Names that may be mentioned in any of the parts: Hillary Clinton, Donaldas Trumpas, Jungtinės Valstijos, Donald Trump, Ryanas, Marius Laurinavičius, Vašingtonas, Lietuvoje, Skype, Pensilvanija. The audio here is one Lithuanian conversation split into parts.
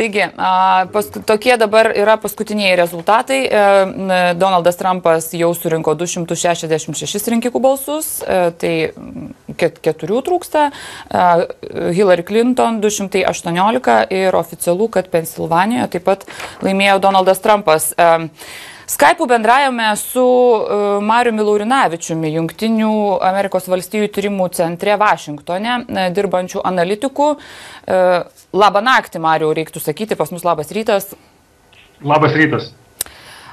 Taigi, tokie dabar yra paskutiniai rezultatai. Donaldas Trumpas jau surinko 266 rinkikų balsus, tai 4 trūksta. Hillary Clinton 218 ir oficialu, kad Pensilvanijoje taip pat laimėjo Donaldas Trumpas. Skype'u bendrajame su Mariumi Laurinavičiumi, Jungtinių Amerikos valstijų tyrimų centre Vašingtone, dirbančių analitikų. Labą naktį, Mariu, reiktų sakyti, pas mus labas rytas. Labas rytas.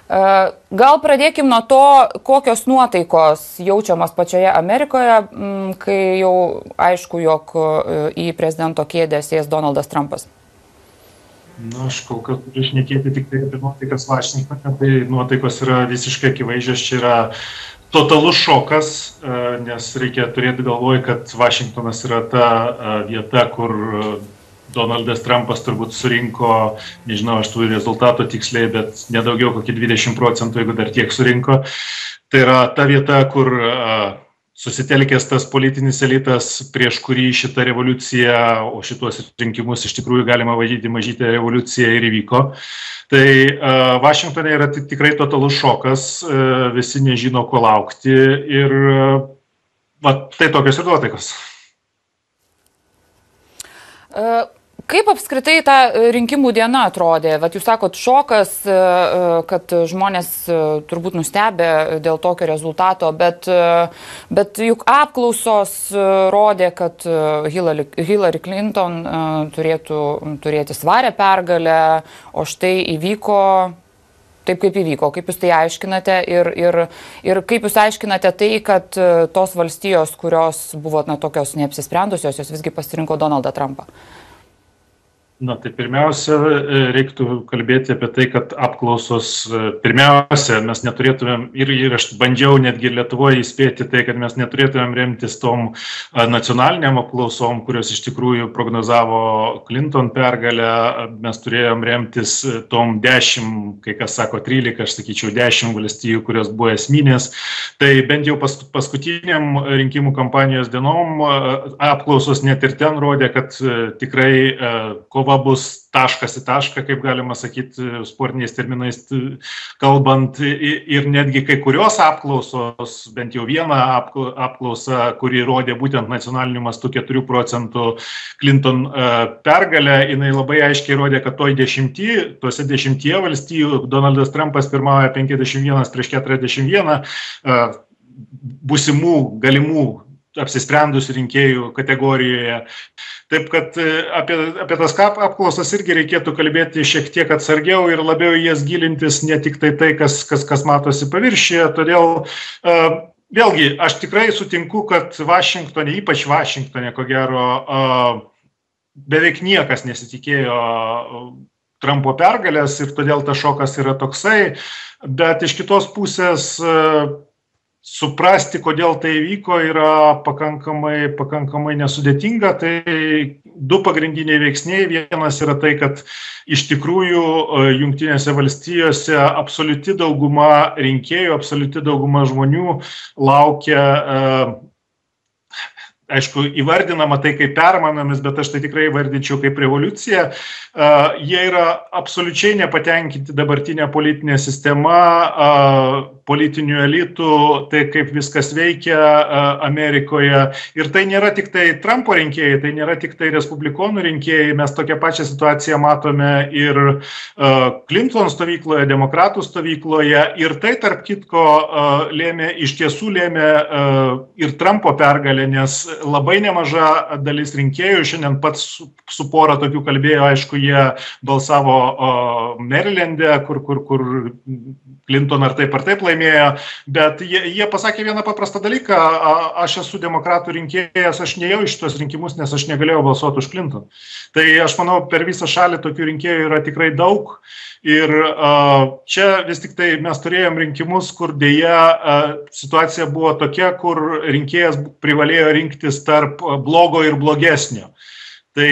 Gal pradėkim nuo to, kokios nuotaikos jaučiamas pačioje Amerikoje, kai jau aišku, jog į prezidento kėdę sės Donaldas Trumpas. Na, aš kol kas turiu šnekėti tik tai apie nuotaikas Vašingtone, tai nuotaikos yra visiškai akivaizdžios, čia yra totalus šokas, nes reikia turėti galvoj, kad Vašingtonas yra ta vieta, kur Donaldas Trumpas turbūt surinko, nežinau, aš tų rezultatų tiksliai, bet nedaugiau kokį 20%, jeigu dar tiek surinko. Tai yra ta vieta, kur susitelkęs tas politinis elitas, prieš kurį šitą revoliuciją, o šituos rinkimus iš tikrųjų galima vadinti mažytę revoliuciją, ir įvyko. Tai Vašingtone yra tikrai totalus šokas, visi nežino, ko laukti, ir tai tokios ir nuotaikos. Kaip apskritai ta rinkimų diena atrodė? Vat jūs sakot, šokas, kad žmonės turbūt nustebė dėl tokio rezultato, bet juk apklausos rodė, kad Hillary Clinton turėtų turėti svarią pergalę, o štai įvyko taip, kaip įvyko. Kaip jūs tai aiškinate ir kaip jūs aiškinate tai, kad tos valstijos, kurios buvo tokios neapsisprendusios, jos visgi pasirinko Donaldą Trumpą? Na, tai pirmiausia, reiktų kalbėti apie tai, kad apklausos pirmiausia, mes neturėtumėm, ir aš bandžiau netgi Lietuvoje įspėti tai, kad mes neturėtumėm remtis tom nacionaliniam apklausom, kurios iš tikrųjų prognozavo Clinton pergalę, mes turėjom remtis tom 10, kai kas sako 13, aš sakyčiau 10 valstijų, kurios buvo esminės. Tai bent jau paskutiniam rinkimų kampanijos dienom apklausos net ir ten rodė, kad tikrai kova bus taškas į tašką, kaip galima sakyti, sportiniais terminais kalbant, ir netgi kai kurios apklausos, bent jau vieną apklausą, kuri rodė būtent nacionaliniu mastu 4% Clinton pergalę, jinai labai aiškiai rodė, kad tose 10 valstijų Donaldas Trumpas pirmauja 51-41 būsimų galimų apsisprendusių rinkėjų kategorijoje. Taip kad apie tas apklausas irgi reikėtų kalbėti šiek tiek atsargiau ir labiau jas gilintis, ne tik tai, kas matosi paviršyje. Todėl vėlgi aš tikrai sutinku, kad Vašingtone, ypač Vašingtone, ko gero, beveik niekas nesitikėjo Trumpo pergalės ir todėl ta šokas yra toksai, bet iš kitos pusės suprasti, kodėl tai vyko, yra pakankamai nesudėtinga. Tai du pagrindiniai veiksniai. Vienas yra tai, kad iš tikrųjų Jungtinėse Valstijose absoliuti dauguma rinkėjų, absoliuti dauguma žmonių laukia, aišku, įvardinama tai kaip permainomis, bet aš tai tikrai įvardinčiau kaip revoliucija. Jie yra absoliučiai nepatenkinti dabartinę politinę sistemą, politinių elitų, tai kaip viskas veikia Amerikoje. Ir tai nėra tik tai Trumpo rinkėjai, tai nėra tik tai respublikonų rinkėjai. Mes tokią pačią situaciją matome ir Clinton stovykloje, demokratų stovykloje. Ir tai, tarp kitko, iš tiesų lėmė ir Trumpo pergalę, nes labai nemaža dalis rinkėjų, šiandien pats su pora tokių kalbėjo, aišku, jie balsavo Merilende, kur Clinton ar taip laimėjo, bet jie pasakė vieną paprastą dalyką: aš esu demokratų rinkėjas, aš nejau iš tuos rinkimus, nes aš negalėjau balsuoti už Clinton. Tai aš manau, per visą šalį tokių rinkėjų yra tikrai daug, ir čia vis tik tai mes turėjom rinkimus, kur dėja situacija buvo tokia, kur rinkėjas privalėjo rinktis tarp blogo ir blogesnio. Tai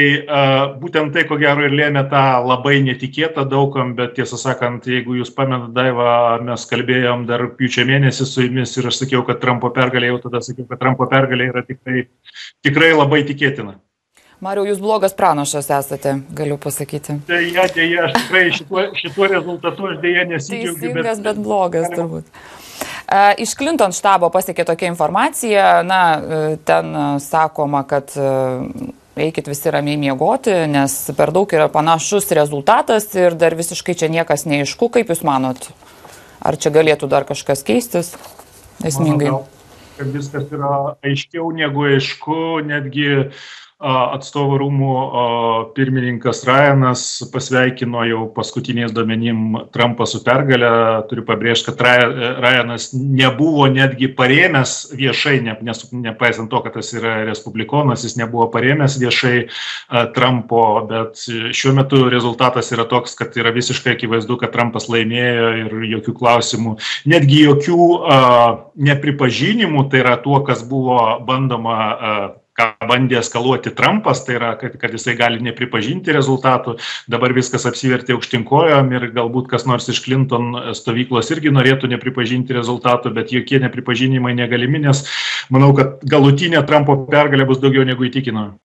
būtent tai, ko gero, ir lėmė tą labai netikėtą daugam, bet tiesą sakant, jeigu jūs pamenat, Daiva, mes kalbėjom dar rugpjūčio mėnesį su jumis ir aš sakiau, kad Trumpo pergalė, jau tada sakiau, kad Trumpo pergalė yra tikrai labai tikėtina. Mariau, jūs blogas pranašas esate, galiu pasakyti. Deja, aš tikrai šituo rezultatu aš deja nesidžiaugiu. Teisingas, bet blogas turbūt. Iš Clinton štabo pasiekė tokia informacija, na, ten sakoma, kad eikit visi ramiai miegoti, nes per daug yra panašus rezultatas ir dar visiškai čia niekas neaišku, kaip jūs manot? Ar čia galėtų dar kažkas keistis esmingai? Kad viskas yra aiškiau negu aišku, netgi Atstovų rūmų pirmininkas Ryanas pasveikino jau paskutiniais duomenim Trumpą su pergalę. Turiu pabrėžti, kad Ryanas nebuvo netgi parėmęs viešai, nepaisant to, kad tas yra respublikonas, jis nebuvo parėmęs viešai Trumpo, bet šiuo metu rezultatas yra toks, kad yra visiškai akivaizdu, kad Trumpas laimėjo ir jokių klausimų, netgi jokių nepripažinimų, tai yra tuo, kas buvo bandoma ką bandė eskaluoti Trumpas, tai yra, kad jisai gali nepripažinti rezultatų, dabar viskas apsivertė aukštinkojom ir galbūt kas nors iš Clinton stovyklos irgi norėtų nepripažinti rezultatų, bet jokie nepripažinimai negalimi, nes manau, kad galutinė Trumpo pergalė bus daugiau negu įtikino.